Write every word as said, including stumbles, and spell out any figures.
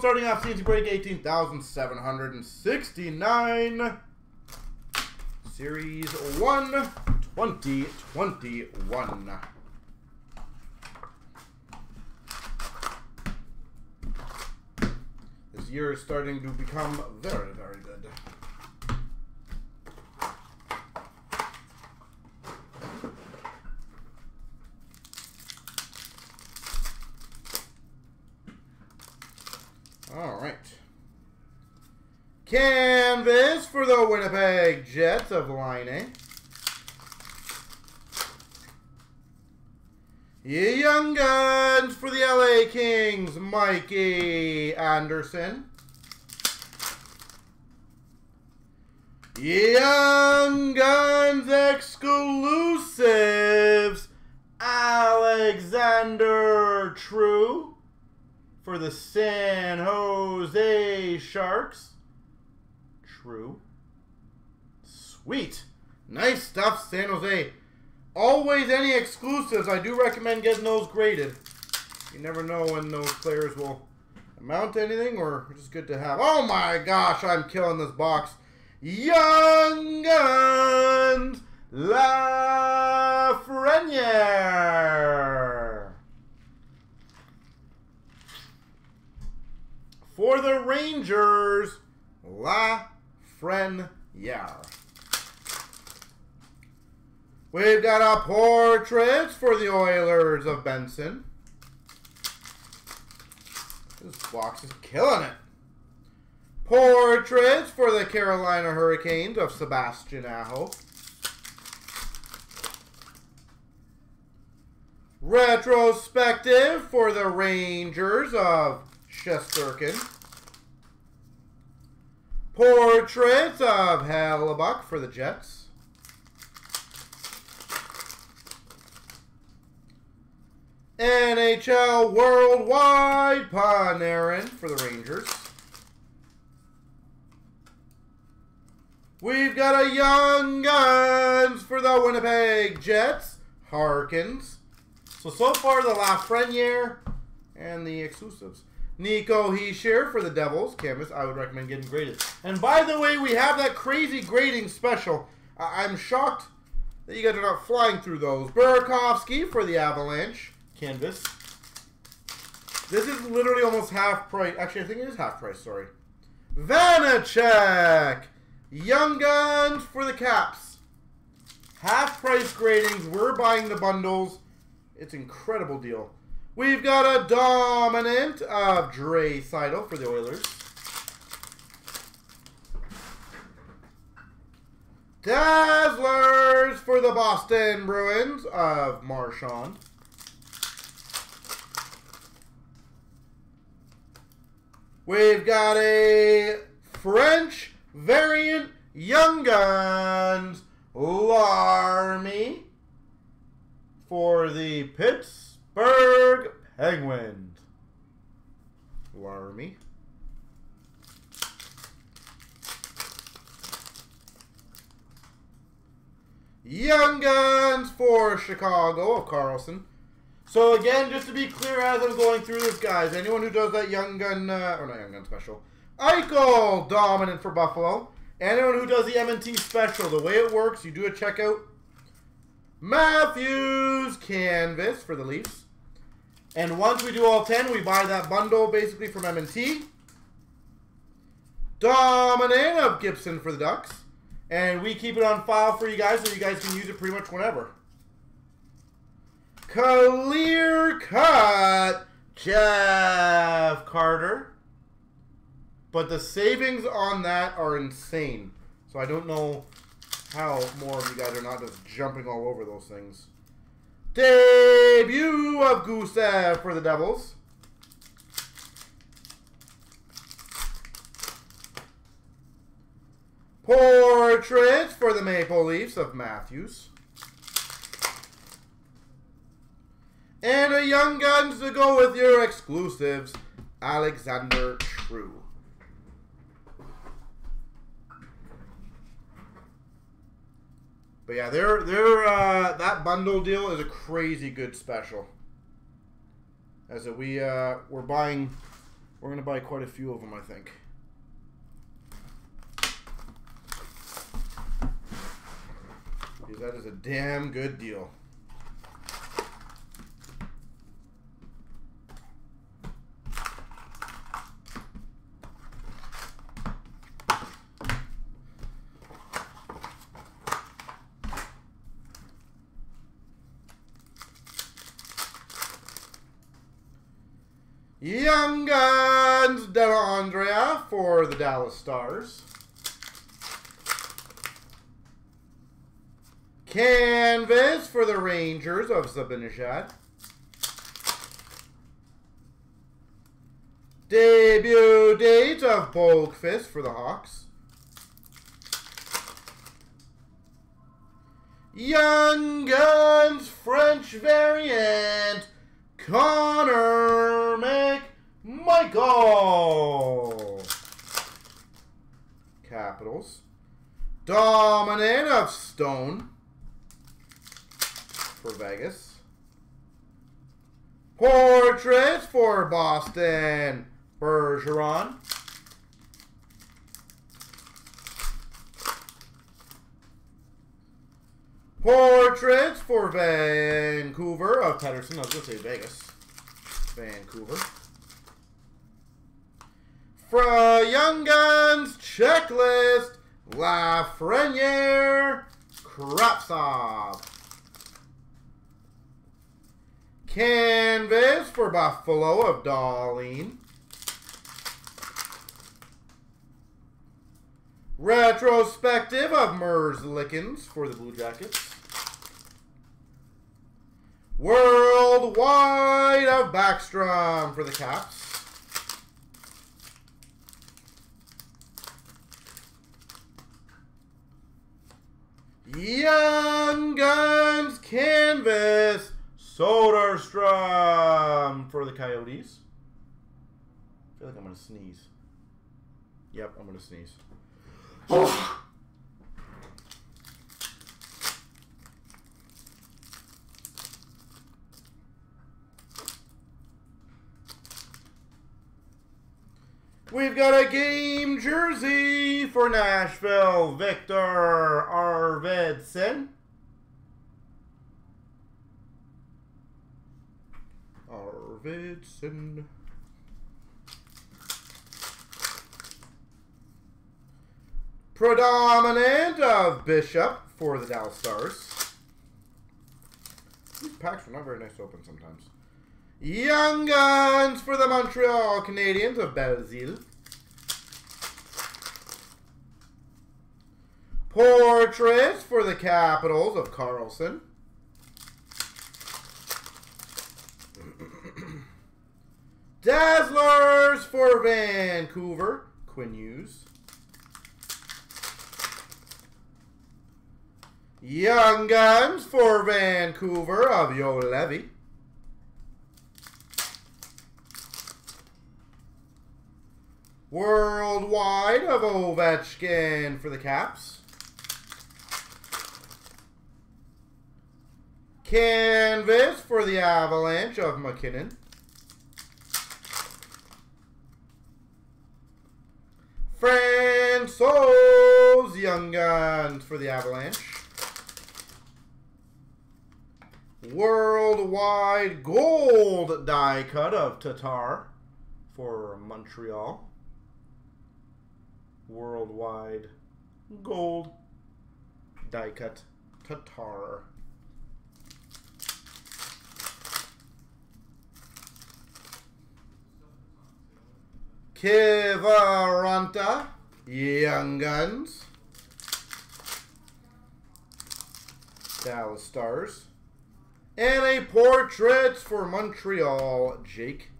starting off C and C break eighteen thousand seven hundred sixty-nine. Series one, twenty twenty-one. This year is starting to become very, very good. All right. Canvas for the Winnipeg Jets of line A. Young Guns for the L A Kings, Mikey Anderson. Young Guns exclusives, Alexander True for the San Jose Sharks. True. Sweet. Nice stuff, San Jose. Always any exclusives. I do recommend getting those graded. You never know when those players will amount to anything or just good to have. Oh my gosh, I'm killing this box. Young Guns, Lafreniere. For the Rangers, Lafreniere. We've got a portrait for the Oilers of Benson. This box is killing it. Portraits for the Carolina Hurricanes of Sebastian Aho. Retrospective for the Rangers of Shesterkin. Portraits of Hellebuck for the Jets. N H L Worldwide, Panarin for the Rangers. We've got a Young Guns for the Winnipeg Jets, Harkins. So, so far the Lafreniere and the exclusives. Nico Heischer for the Devils, canvas. I would recommend getting graded. And by the way, we have that crazy grading special. I I'm shocked that you guys are not flying through those. Burakovsky for the Avalanche. Canvas. This is literally almost half price. Actually, I think it is half price, sorry. Vanacek! Young Guns for the Caps. Half price gradings. We're buying the bundles. It's an incredible deal. We've got a dominant of Dre Seidel for the Oilers. Dazzlers for the Boston Bruins of Marchand. We've got a French variant Young Guns, Larmy for the Pittsburgh Penguins. Larmy. Young Guns for Chicago of Carlson. So again, just to be clear as I'm going through this, guys, anyone who does that Young Gun, uh, or not Young Gun special, Eichel dominant for Buffalo. Anyone who does the M and T special, the way it works, you do a checkout. Matthews canvas for the Leafs. And once we do all ten, we buy that bundle basically from M and T. Dominant of Gibson for the Ducks. And we keep it on file for you guys so you guys can use it pretty much whenever. Clear cut Jeff Carter, but the savings on that are insane, so I don't know how more of you guys are not just jumping all over those things. Debut of Gusev for the Devils. Portraits for the Maple Leafs of Matthews. And a Young Guns to go with your exclusives, Alexander True. But yeah, they're, they're, uh, that bundle deal is a crazy good special. As we uh, we're buying We're going to buy quite a few of them, I think. Because that is a damn good deal. Young Guns, D'Andrea for the Dallas Stars. Canvas for the Rangers of Sabinashad. Debut date of Bulkfist for the Hawks. Young Guns, French variant. Connor McMichael. Capitals. Dominant of Stone for Vegas. Portraits for Boston. Bergeron. Portraits for Vancouver of Petterson. I was going to say Vegas. Vancouver. For Young Guns, checklist. Lafreniere. Krapsov. Canvas for Buffalo of Darlene. Retrospective of Merzlikens for the Blue Jackets. Worldwide of Backstrom for the Caps. Young Guns Canvas Soderstrom for the Coyotes. I feel like I'm going to sneeze. Yep, I'm going to sneeze. Oh. We've got a game jersey for Nashville, Victor Arvidsson. Arvidsson. Predominant of Bishop for the Dallas Stars. These packs are not very nice to open sometimes. Young Guns for the Montreal Canadiens of Belzile. Portraits for the Capitals of Carlson. Dazzlers for Vancouver, Quinn Hughes. Young Guns for Vancouver of Yo Levy. Worldwide of Ovechkin for the Caps. Canvas for the Avalanche of McKinnon. Francois Young Guns for the Avalanche. Worldwide gold die cut of Tatar for Montreal. Worldwide gold die cut Tatar. Kivaranta Young Guns. Dallas Stars. And a portrait for Montreal, Jake